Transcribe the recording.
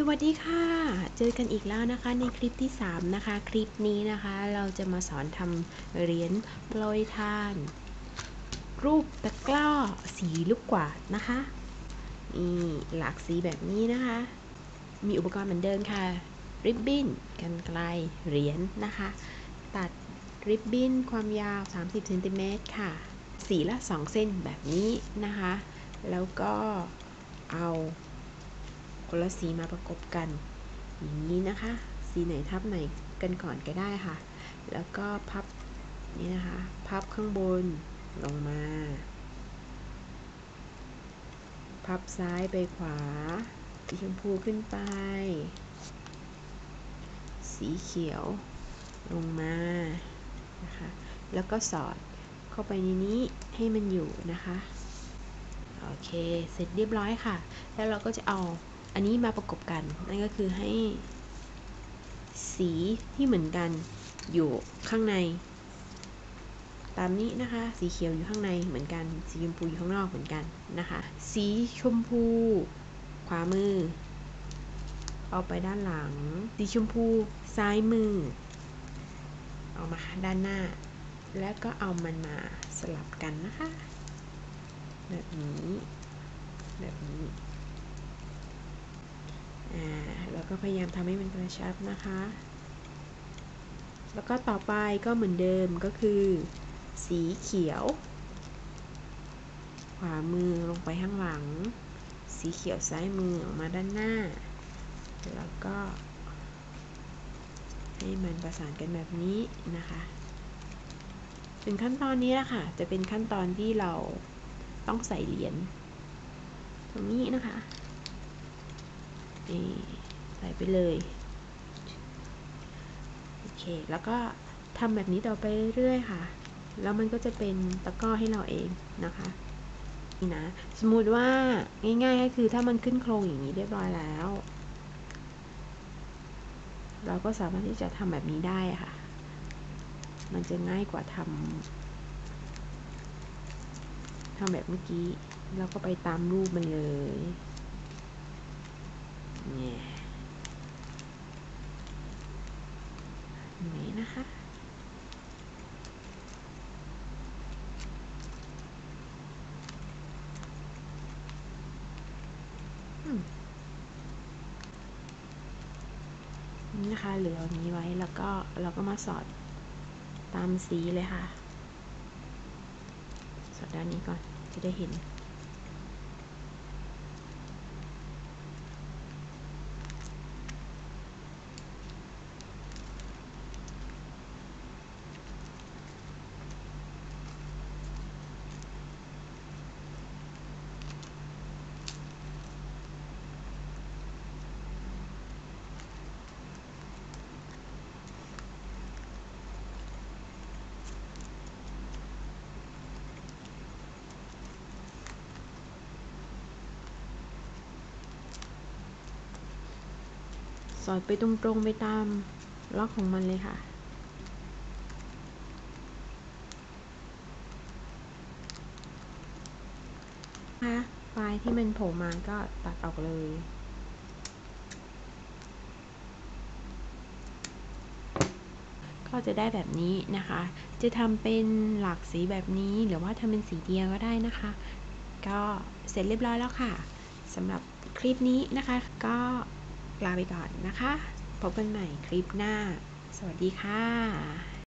สวัสดีค่ะเจอกันอีกแล้วนะคะในคลิปที่3นะคะคลิปนี้นะคะเราจะมาสอนทำเหรียญโปรยทานรูปตะกร้อสีลูกกวาดนะคะนี่หลากสีแบบนี้นะคะมีอุปกรณ์เหมือนเดิมค่ะริบบิ้นกรรไกรเหรียญนะคะตัดริบบิ้นความยาว30ซมค่ะสีละ2เส้นแบบนี้นะคะแล้วก็เอาคนละสีมาประกบกันอย่างนี้นะคะสีไหนทับไหนกันก่อนก็ได้ค่ะแล้วก็พับนี่นะคะพับข้างบนลงมาพับซ้ายไปขวาสีชมพูขึ้นไปสีเขียวลงมานะคะแล้วก็สอดเข้าไปในนี้ให้มันอยู่นะคะโอเคเสร็จเรียบร้อยค่ะแล้วเราก็จะเอาอันนี้มาประกบกันนั่นก็คือให้สีที่เหมือนกันอยู่ข้างในตามนี้นะคะสีเขียวอยู่ข้างในเหมือนกันสีชมพูอยู่ข้างนอกเหมือนกันนะคะสีชมพูขวามือเอาไปด้านหลังสีชมพูซ้ายมือเอามาด้านหน้าแล้วก็เอามันมาสลับกันนะคะแบบนี้แบบนี้แล้วก็พยายามทำให้มันกระชับนะคะแล้วก็ต่อไปก็เหมือนเดิมก็คือสีเขียวขวามือลงไปข้างหลังสีเขียวซ้ายมือออกมาด้านหน้าแล้วก็ให้มันประสานกันแบบนี้นะคะถึงขั้นตอนนี้ละค่ะจะเป็นขั้นตอนที่เราต้องใส่เหรียญตรงนี้นะคะใส่ไปเลยโอเคแล้วก็ทำแบบนี้ต่อไปเรื่อยๆค่ะแล้วมันก็จะเป็นตะกร้อให้เราเองนะคะนี่นะสมมุติว่าง่ายๆก็คือถ้ามันขึ้นโครงอย่างนี้เรียบร้อยแล้วเราก็สามารถที่จะทำแบบนี้ได้ค่ะมันจะง่ายกว่าทำแบบเมื่อกี้เราก็ไปตามรูปมันเลยเนี่ยนี่นะคะนี่นะคะเหลือเอานี้ไว้แล้วก็เราก็มาสอดตามสีเลยค่ะสอดด้านนี้ก่อนจะได้เห็นสอดไปตรงๆไปตามล็อกของมันเลยค่ะปลายที่มันโผล่มาก็ตัดออกเลยก็จะได้แบบนี้นะคะจะทำเป็นหลากสีแบบนี้หรือว่าทำเป็นสีเดียวก็ได้นะคะก็เสร็จเรียบร้อยแล้วค่ะสำหรับคลิปนี้นะคะก็ลาไปก่อนนะคะพบกันใหม่คลิปหน้าสวัสดีค่ะ